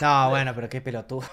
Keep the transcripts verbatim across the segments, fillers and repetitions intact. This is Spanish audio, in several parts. No, bueno, pero qué pelotudo.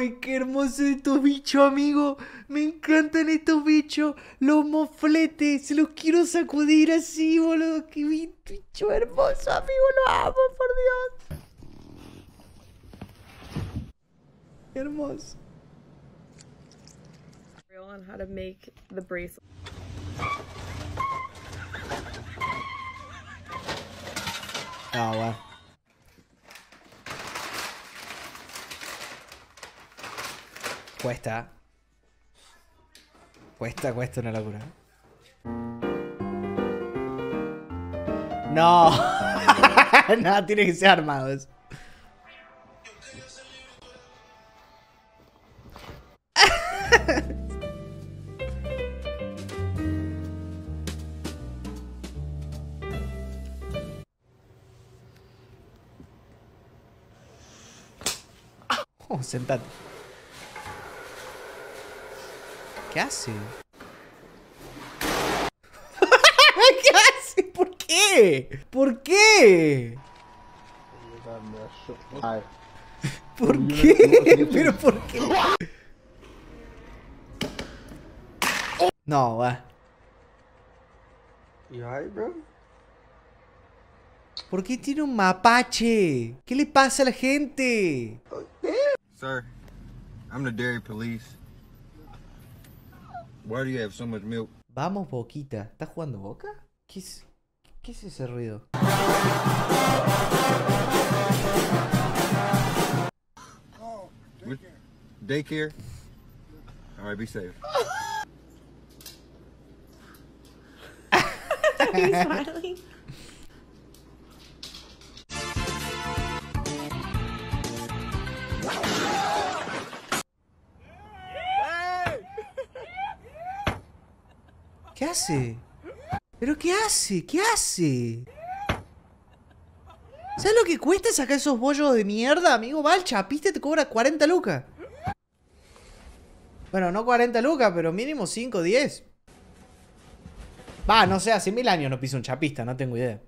¡Ay, qué hermosos estos bichos, amigo! Me encantan estos bichos. Los mofletes. Se los quiero sacudir así, boludo. ¡Qué bicho hermoso, amigo! ¡Lo amo, por Dios! ¡Qué hermoso! On how to make the bracelet. Oh, wow. Cuesta. Cuesta, cuesta una locura. No. No, tiene que ser armado eso. Oh, sentate. ¿Qué hace? ¿Qué hace? ¿Por qué? ¿Por qué? ¿Por qué? ¿Pero por qué? No, va. ¿Y ahí, bro? ¿Por qué tiene un mapache? ¿Qué le pasa a la gente? Sir, I'm the dairy police. Why do you have so much milk? Vamos, Boquita. ¿Estás jugando Boca? ¿Qué es, qué es ese ruido? Oh, daycare. Daycare? All right, be safe. Are you smiling? ¿Qué hace? ¿Pero qué hace? ¿Qué hace? ¿Sabes lo que cuesta sacar esos bollos de mierda, amigo? Va al chapista y te cobra cuarenta lucas. Bueno, no cuarenta lucas, pero mínimo cinco, diez. Va, no sé, hace mil años no piso un chapista, no tengo idea.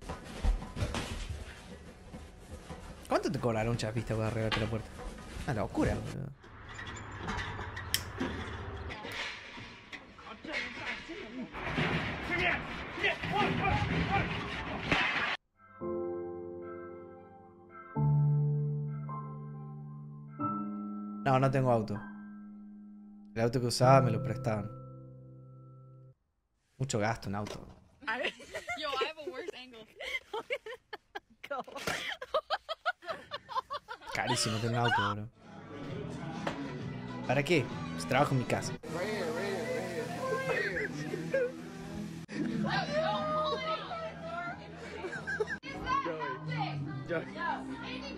¿Cuánto te cobrará un chapista para arreglarte la puerta? Una locura, boludo. No, no tengo auto. El auto que usaba me lo prestaban. Mucho gasto en auto. Yo, I have a worse angle. Carísimo tener un auto, bro. ¿Para qué? Pues trabajo en mi casa.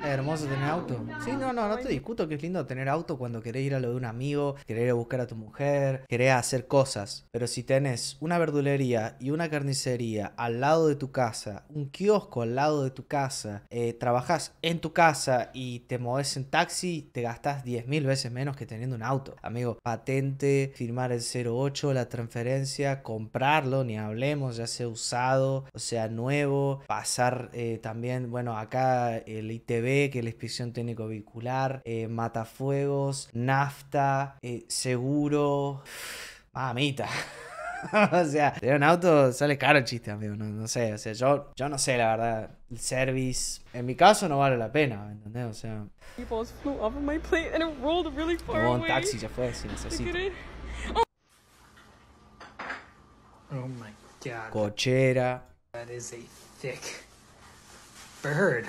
Es hermoso tener auto. Sí, no, no, no te discuto que es lindo tener auto cuando querés ir a lo de un amigo, querés ir a buscar a tu mujer, querés hacer cosas. Pero si tenés una verdulería y una carnicería al lado de tu casa, un kiosco al lado de tu casa, eh, trabajás en tu casa y te movés en taxi, te gastás diez mil veces menos que teniendo un auto. Amigo, patente, firmar el cero ocho, la transferencia, comprarlo, ni hablemos, ya sea usado, o sea nuevo, pasar eh, también, bueno, acá el I T B, que es la inspección técnico vehicular, eh, matafuegos, nafta, eh, seguro. Mamita. O sea, tener un auto sale caro el chiste, amigo. No, no sé, o sea, yo, yo no sé, la verdad. El service, en mi caso, no vale la pena, ¿me entendés? O sea, como un taxi ya fue, si necesito. Oh my God. Cochera. That is a thick. Bird.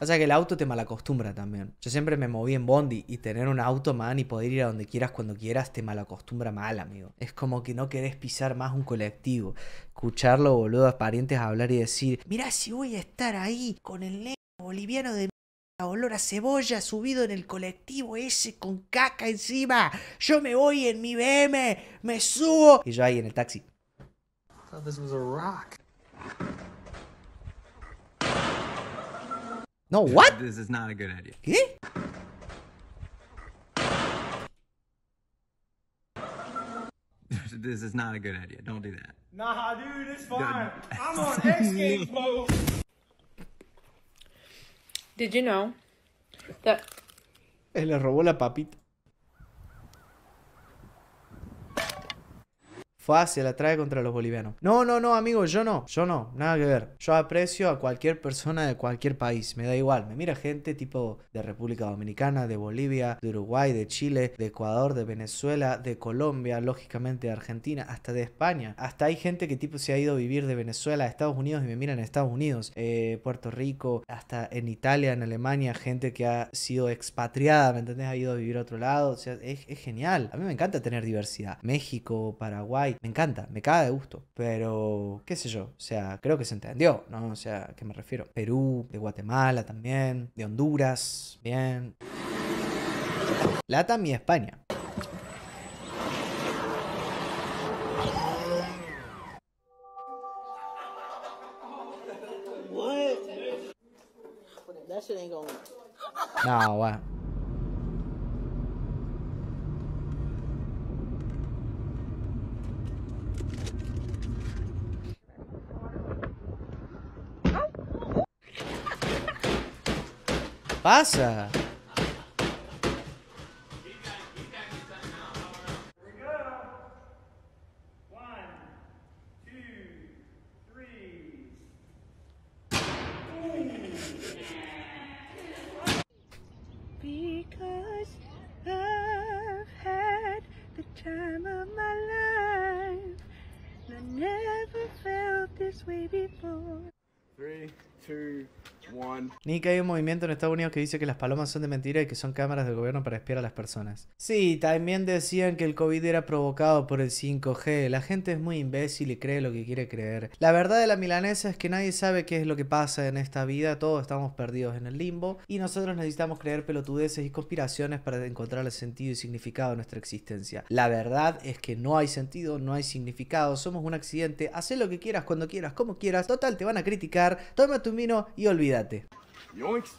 O sea que el auto te malacostumbra también. Yo siempre me moví en bondi y tener un auto, man, y poder ir a donde quieras cuando quieras te malacostumbra mal, amigo. Es como que no querés pisar más un colectivo. Escucharlo, boludo, a parientes hablar y decir, mirá si voy a estar ahí con el negro boliviano de mierda, olor a cebolla subido en el colectivo ese con caca encima. Yo me voy en mi B M, me subo. Y yo ahí en el taxi. I thought this was a rock. No, what? This is not a good idea. ¿Qué? this is not a good idea. Don't do that. Nah, dude, it's fine. I'm on X Games mode. Did you know that... Él le robó la papita. Fácil, la trae contra los bolivianos. No, no, no, amigo, yo no, yo no, nada que ver. Yo aprecio a cualquier persona de cualquier país, me da igual. Me mira gente tipo de República Dominicana, de Bolivia, de Uruguay, de Chile, de Ecuador, de Venezuela, de Colombia, lógicamente de Argentina, hasta de España. Hasta hay gente que tipo se ha ido a vivir de Venezuela a Estados Unidos y me miran en Estados Unidos, eh, Puerto Rico, hasta en Italia, en Alemania, gente que ha sido expatriada, ¿me entendés? Ha ido a vivir a otro lado, o sea, es, es genial. A mí me encanta tener diversidad. México, Paraguay. Me encanta, me caga de gusto, pero qué sé yo, o sea, creo que se entendió, ¿no? O sea, ¿a qué me refiero? Perú, de Guatemala también, de Honduras, bien. LATAM y España. No, bueno. Pasa. Because I've had the time of my life. I never felt this way before. three, two, one. Nick, hay un movimiento en Estados Unidos que dice que las palomas son de mentira y que son cámaras del gobierno para espiar a las personas. Sí, también decían que el COVID era provocado por el cinco G. La gente es muy imbécil y cree lo que quiere creer. La verdad de la milanesa es que nadie sabe qué es lo que pasa en esta vida. Todos estamos perdidos en el limbo y nosotros necesitamos creer pelotudeces y conspiraciones para encontrar el sentido y significado de nuestra existencia. La verdad es que no hay sentido, no hay significado. Somos un accidente. Hacé lo que quieras, cuando quieras, como quieras. Total, te van a criticar. Toma tu vino y olvídate. Yoinks.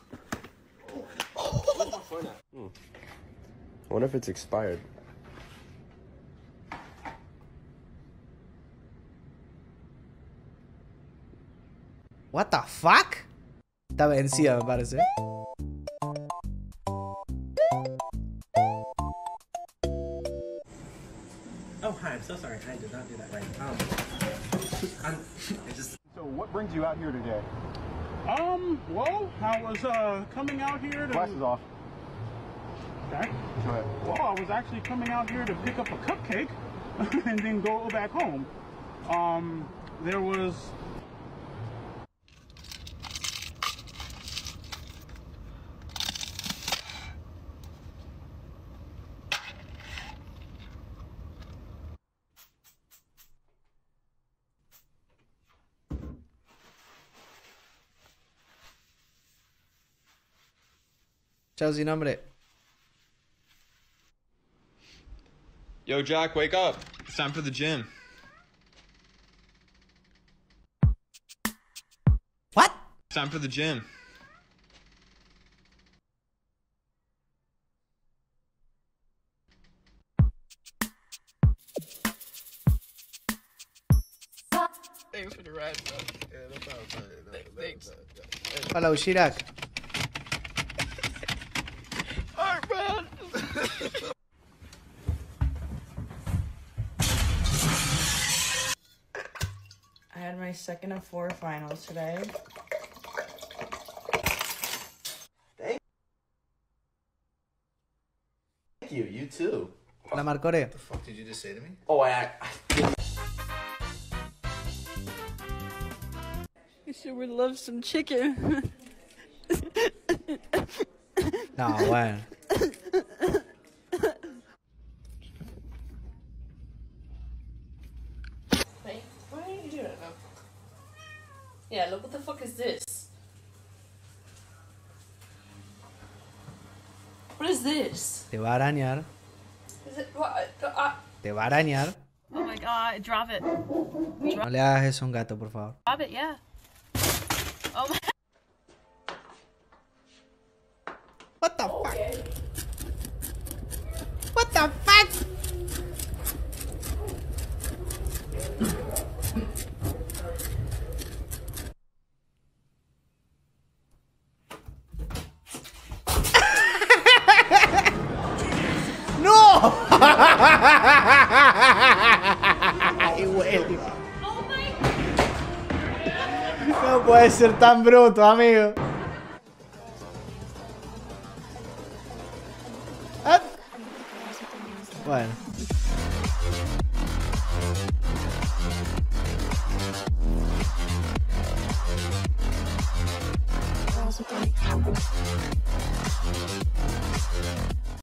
Hmm. I wonder if it's expired. What the fuck? Está vencida, me parece. Oh, hi, I'm so sorry. I did not do that right. Um, I'm, I just... So what brings you out here today? Um, well, I was uh, coming out here to... Glasses off. Okay. Go ahead. Well, I was actually coming out here to pick up a cupcake and then go back home. Um, there was... Chao sin nombre. Yo, Jack, wake up. It's time for the gym. What? It's time for the gym. Thanks for the ride, bro. Yeah, no problem, bro. No, no, thanks. No, no, no, no. Hello, Chirac. I had my second of four finals today. Thank you, you too. La Marcore. What the fuck did you just say to me? Oh, I... I you sure would love some chicken. No, bueno. Yeah, look, what the fuck is this? What is this? Te va a arañar. Is it, what, uh, Te va a arañar. Oh my god, drop it. Drop no le hagas eso a un gato, por favor. Drop it, yeah. Oh my... What the fuck? Okay. What the fuck? Ay, güey. No puede ser tan bruto, amigo. Ah. Bueno.